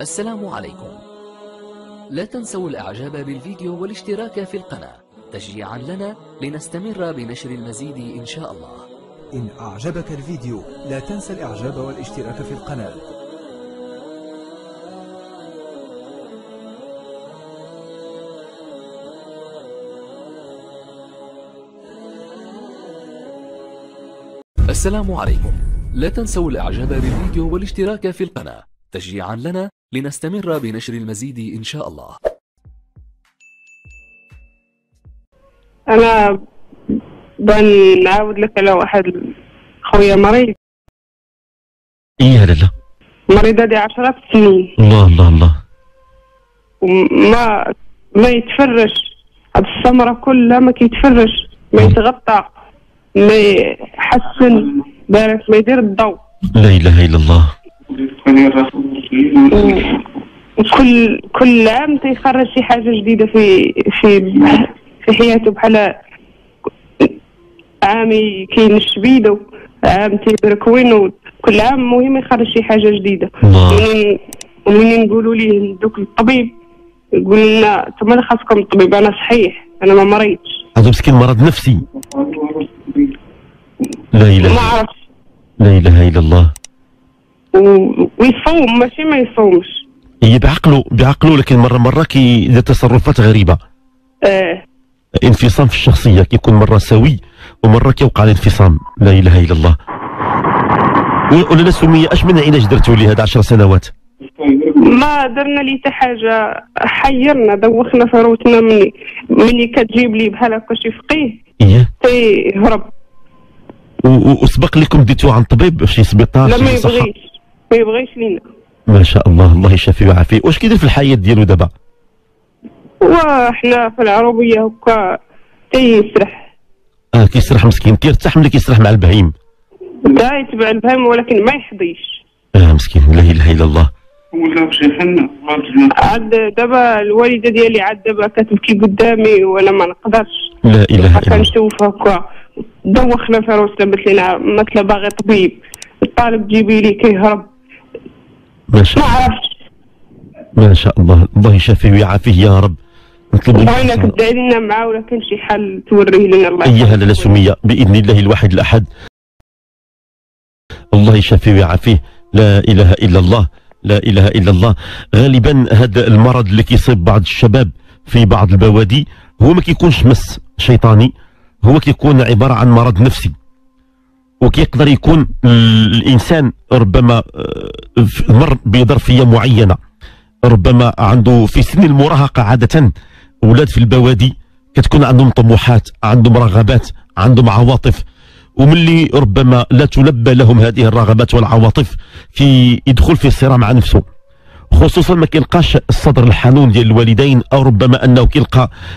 السلام عليكم. لا تنسوا الاعجاب بالفيديو والاشتراك في القناة تشجيعا لنا لنستمر بنشر المزيد ان شاء الله. إن أعجبك الفيديو لا تنسى الإعجاب والاشتراك في القناة. السلام عليكم. لا تنسوا الإعجاب بالفيديو والاشتراك في القناة تشجيعا لنا لنستمر بنشر المزيد إن شاء الله. أنا بنعاود لك على واحد خويا مريض. يا لله. مريضة دي 10 سنين. الله الله الله. ما يتفرش، هاد السمرة كلها ما كيتفرش، ما يتغطى، ما يحسن، بارك ما يدير الضوء. لا إله إلا الله. كل عام تيخرج شي حاجة جديدة في حياته، بحال عام كينش بيدو، عام تيبرك وينو، كل عام مهم يخرج شي حاجه جديده. ومنين نقولوا ليه دوك الطبيب يقول لنا انتما خاصكم الطبيب، انا صحيح انا ما مريتش. هذا مسكين مرض نفسي. لا اله ما عرفش. لا اله الا الله. ويصوم ماشي ما يصومش، هي بعقله، لكن مره كيدير تصرفات غريبه. انفصام في الشخصيه، كيكون مره سوي ومره كيوقع الانفصام. لا اله الا الله. ولا سميه، اش من علاج درتو ليه هاد 10 سنوات؟ ما درنا ليه حتى حاجه، حيرنا دوخنا في روتنا. مني كتجيب لي بحال هكا شي فقيه تيهرب. وسبق لكم ديتوه عند طبيب في شي سبيطار؟ لا، ما يبغيش لينا. ما شاء الله، الله يشافيه ويعافيه. واش كيدير في الحياه ديالو دابا؟ وحنا في العروبيه هكا تيسرح. كيسرح مسكين، كيرتاح ملي كيسرح مع البهيم. دا يتبع البهيم ولكن ما يحضيش. مسكين، لا اله الا الله. ولا بشي حنا عاد دابا الوالده ديالي عاد دابا كتبكي قدامي وانا ما نقدرش. لا اله الا الله. كنشوفها هكا دوخنا في روسنا، مثلنا مثلا باغي طبيب، الطالب جيبي لي كيهرب. ما عرفتش. ما شاء الله، الله يشافيه ويعافيه يا رب. بغينا تدعي لنا معاه ولا كاين شي حل توريه لنا الله. ايها لاله سميه باذن الله الواحد الاحد. الله يشافيه ويعافيه. لا اله الا الله، لا اله الا الله. غالبا هذا المرض اللي كيصيب بعض الشباب في بعض البوادي هو ما كيكونش مس شيطاني، هو كيكون عباره عن مرض نفسي. وكيقدر يكون الانسان ربما مر بظرفيه معينه، ربما عنده في سن المراهقه. عاده اولاد في البوادي كتكون عندهم طموحات، عندهم رغبات، عندهم عواطف، وملي ربما لا تلبى لهم هذه الرغبات والعواطف كيدخل في صراع مع نفسه، خصوصا ما كيلقاش الصدر الحنون ديال الوالدين، او ربما انه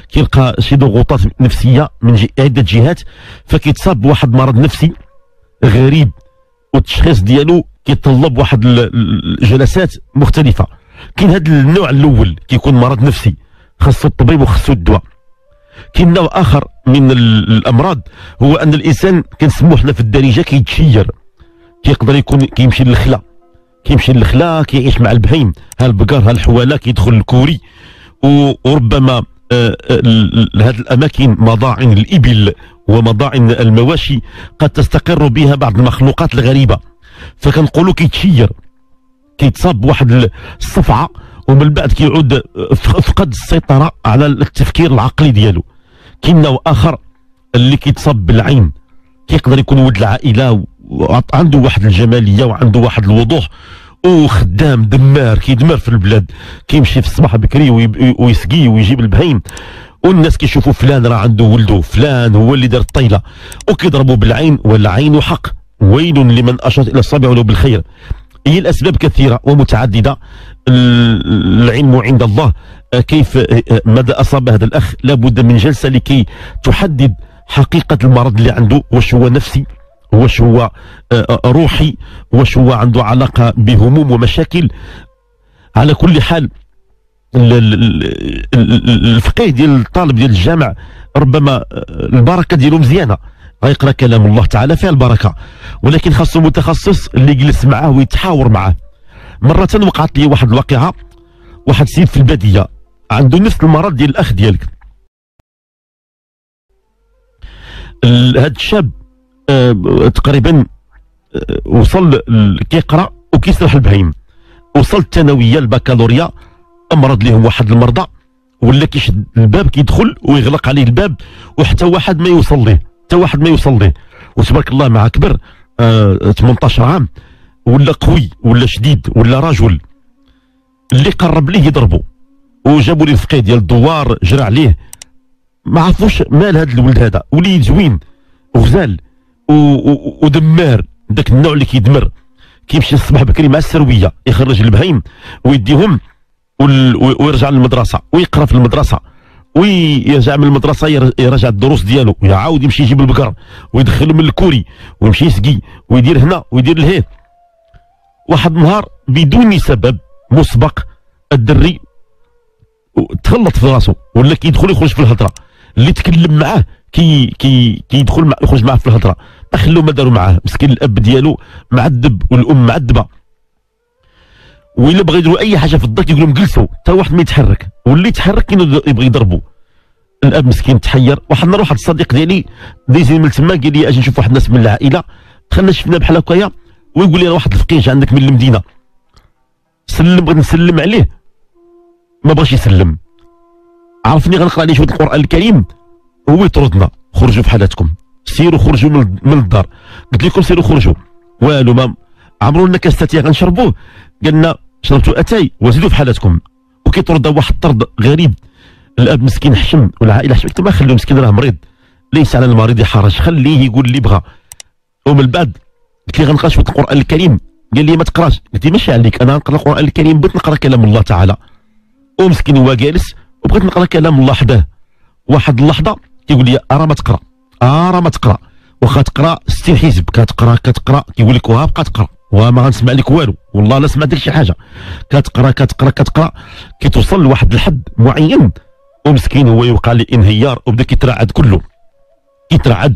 كيلقى شي ضغوطات نفسيه من عده جهات، فكيتصاب بواحد مرض نفسي غريب، والتشخيص ديالو كيتطلب واحد الجلسات مختلفه. كاين هذا النوع الاول كيكون مرض نفسي خاصو الطبيب وخاصو الدواء. كاين نوع اخر من الامراض، هو ان الانسان كنسموه حنا في الدارجه كيتشير، كيقدر يكون كيمشي للخلا، كيعيش مع البهيم، ها البقر ها الحواله، كيدخل الكوري، وربما هذه الاماكن مضاعن الابل ومضاعن المواشي قد تستقر بها بعض المخلوقات الغريبه، فكنقولوا كيتشير، كيتصاب بواحد الصفعه، ومن بعد كيعود فقد السيطره على التفكير العقلي ديالو. كاين نوع اخر اللي كيتصاب بالعين، كيقدر يكون ولد العائله وعنده واحد الجماليه وعنده واحد الوضوح، وخدام دمار، كيدمر في البلاد، كيمشي في الصباح بكري ويسقي ويجيب البهيم، والناس كيشوفوا فلان راه عنده ولده، فلان هو اللي دار الطيله، وكيضربوا بالعين، والعين حق، ويل لمن اشار الى الصابع ولو بالخير. هي الاسباب كثيره ومتعدده، العلم عند الله كيف مدى اصاب هذا الاخ. لابد من جلسه لكي تحدد حقيقه المرض اللي عنده، واش هو نفسي، واش هو روحي، واش هو عنده علاقه بهموم ومشاكل. على كل حال الفقيه ديال الطالب ديال الجامع ربما البركه ديالو مزيانه، غيقرا كلام الله تعالى فيها البركه، ولكن خاصو متخصص اللي يجلس معاه ويتحاور معاه، مرة وقعت لي واحد الواقعة، واحد السيد في البادية عنده نفس المرض ديال الأخ ديالك. هاد الشاب تقريبا وصل كيقرا وكيسرح البهيم، وصل الثانوية البكالوريا، أمرض ليهم واحد المرضى ولا كيشد الباب كيدخل ويغلق عليه الباب وحتى واحد ما يوصل ليه، حتى واحد ما يوصل ليه. وتبارك الله مع كبر 18 عام ولا قوي ولا شديد ولا رجل، اللي قرب ليه يضربه وجابوا ليه الفقيه ديال الدوار جرى عليه. ما عرفوش مال هذا الولد، هذا وليد زوين وغزال ودمار، داك النوع اللي كيدمر، كيمشي الصباح بكري مع السرويه يخرج البهيم ويديهم ويرجع للمدرسه ويقرا في المدرسه، ويرجع من المدرسه يراجع الدروس ديالو، ويعاود يمشي يجيب البقر ويدخل من الكوري ويمشي يسقي ويدير هنا ويدير لهيه. واحد النهار بدون سبب مسبق الدري تخلط في راسو، ولا كيدخل يخرج في الهضره، اللي تكلم معاه كيدخل يخرج معاه في الهضره. ما خلو ما داروا معاه، مسكين الاب ديالو معذب والام معذبه، وإلا بغا يديروا أي حاجة في الدار كيقول لهم جلسوا، حتى واحد ما يتحرك، واللي يتحرك يبغي يضربو. الأب مسكين تحير. واحد النهار واحد الصديق ديالي دايزين من تما قال لي أجي نشوف واحد الناس من العائلة، دخلنا شفنا بحال هكايا، ويقول لي راه واحد الفقيه جا عندك من المدينة. سلم، بغيت نسلم عليه، ما بغاش يسلم، عرفني غنقرا عليه شوية القرآن الكريم، هو يطردنا، خرجوا في حالاتكم، سيروا خرجوا من الدار، قلت لكم سيروا خرجوا، والو ما عمرونا كاس تاتيه غنشربوه، قالنا شربتوا اتاي وزيدوا في حالاتكم، وكيطرد واحد الطرد غريب. الاب مسكين حشم والعائله حشم، قلت ما خلوه مسكين راه مريض، ليس على المريض حرج، خليه يقول اللي بغى. ومن بعد قلت لي غنقرا شويه القران الكريم، قال لي ما تقراش، قلت لي ماشي عليك، انا غنقرا القران الكريم، بغيت نقرا كلام الله تعالى. ومسكين هو جالس وبغيت نقرا كلام الله حداه، واحد اللحظه كيقول لي ارا ما تقرا، ارا ما تقرا، واخا تقرا 60 حزب كتقرا كتقرا، كيقول لك وها بقى تقرا، وما غنسمع لك والو، والله لا سمعت لك شي حاجه، كتقرا كتقرا كتقرا، كتوصل لواحد الحد معين ومسكين هو يوقع للانهيار وبدا كيترعد كله، كيترعد.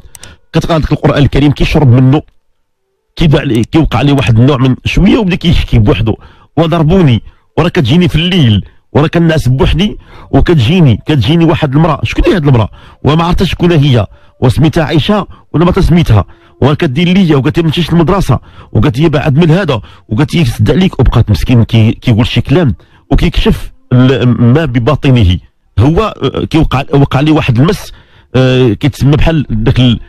كتقرا داك القران الكريم كيشرب منه، كيوقع عليه واحد النوع من شويه وبدا كيشكي بوحدو، وضربوني وراه كتجيني في الليل، وراه كنعس بوحدي، وكتجيني واحد المراه، شكون هي هاد المراه؟ وما عرفتش شكون هي، وسميتها عائشه ولا ما تسميتها، وكدير ليا وقالت لي ما تمشيش للمدرسه، وقالت لي بعد من هذا، وقالت لي سد عليك، وبقات مسكين كيقول شي كلام وكيكشف ما بباطنه. هو وقع ليه واحد المس كيتسمى بحال داك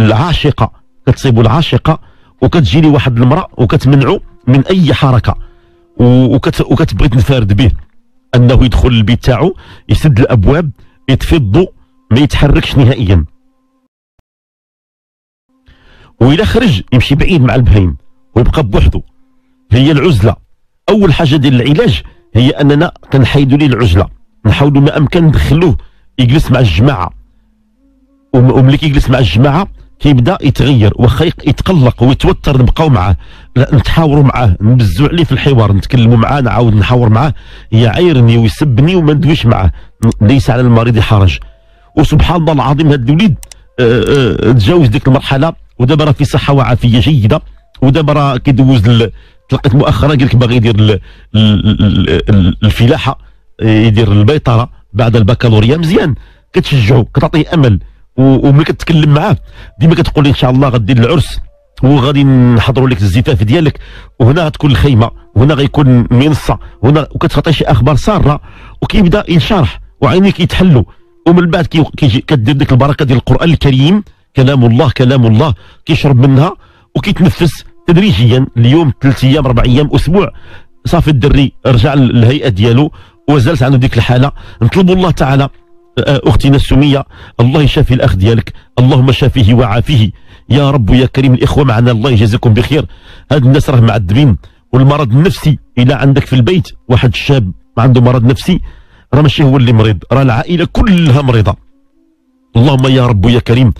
العاشقه، كتصيبو العاشقه وكتجي ليه واحد المراه وكتمنعو من اي حركه، وكتبغي تنفرد به انه يدخل البيت تاعو، يسد الابواب، يطفي الضوء، ما يتحركش نهائيا، وإلا خرج يمشي بعيد مع البهيم ويبقى بوحدو. هي العزلة أول حاجة ديال العلاج، هي أننا كنحيدو ليه العزلة، نحاولو ما أمكن ندخلوه يجلس مع الجماعة، وملي كيجلس مع الجماعة كيبدا يتغير، واخا يتقلق ويتوتر نبقاو معاه، نتحاوروا معاه، نبزو عليه في الحوار، نتكلموا معاه، نعاود نحاور معاه، يعايرني ويسبني وما ندويش معاه، ليس على المريض حرج. وسبحان الله العظيم هذا الوليد تجاوز ديك المرحلة، ودابا راه في صحة وعافية جيدة، ودابا راه كيدوز. تلقيت مؤخرا قال لك باغي يدير الفلاحة، يدير البيطرة بعد البكالوريا. مزيان، كتشجعو، كتعطيه أمل، وملي كتكلم معاه ديما كتقول لي إن شاء الله غدير العرس، وغادي نحضروا لك الزفاف ديالك، وهنا غتكون الخيمة، وهنا غيكون منصة، وهنا، وكتعطي شي أخبار سارة، وكيبدا ينشرح وعينيه كيتحلوا. ومن بعد كيجي كدير ديك البركة ديال القرآن الكريم، كلام الله كلام الله، كيشرب منها وكيتنفس تدريجيا، اليوم 3 ايام 4 ايام اسبوع، صافي الدري رجع للهيئه ديالو وزالت عنده ديك الحاله. نطلبوا الله تعالى، اختنا السميه، الله يشافي الاخ ديالك، اللهم شافيه وعافيه يا رب يا كريم. الاخوه معنا، الله يجازيكم بخير. هاد الناس راه معذبين. والمرض النفسي، الى عندك في البيت واحد الشاب عنده مرض نفسي، راه ماشي هو اللي مريض، راه العائله كلها مريضه. اللهم يا رب يا كريم،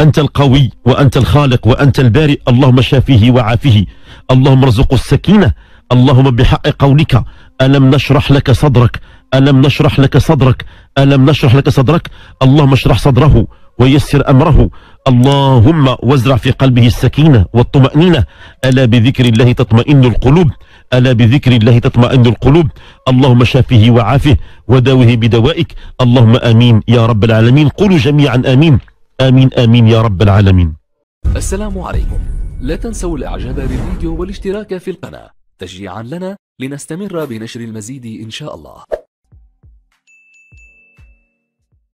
أنت القوي وأنت الخالق وأنت البارئ، اللهم شافيه وعافيه، اللهم ارزقه السكينة، اللهم بحق قولك ألم نشرح لك صدرك، ألم نشرح لك صدرك، ألم نشرح لك صدرك، اللهم اشرح صدره ويسر أمره، اللهم وازرع في قلبه السكينة والطمأنينة. ألا بذكر الله تطمئن القلوب، ألا بذكر الله تطمئن القلوب. اللهم شافه وعافه وداوه بدوائك، اللهم آمين يا رب العالمين. قولوا جميعا آمين، آمين آمين يا رب العالمين. السلام عليكم، لا تنسوا الإعجاب بالفيديو والاشتراك في القناة تشجيعا لنا لنستمر بنشر المزيد إن شاء الله.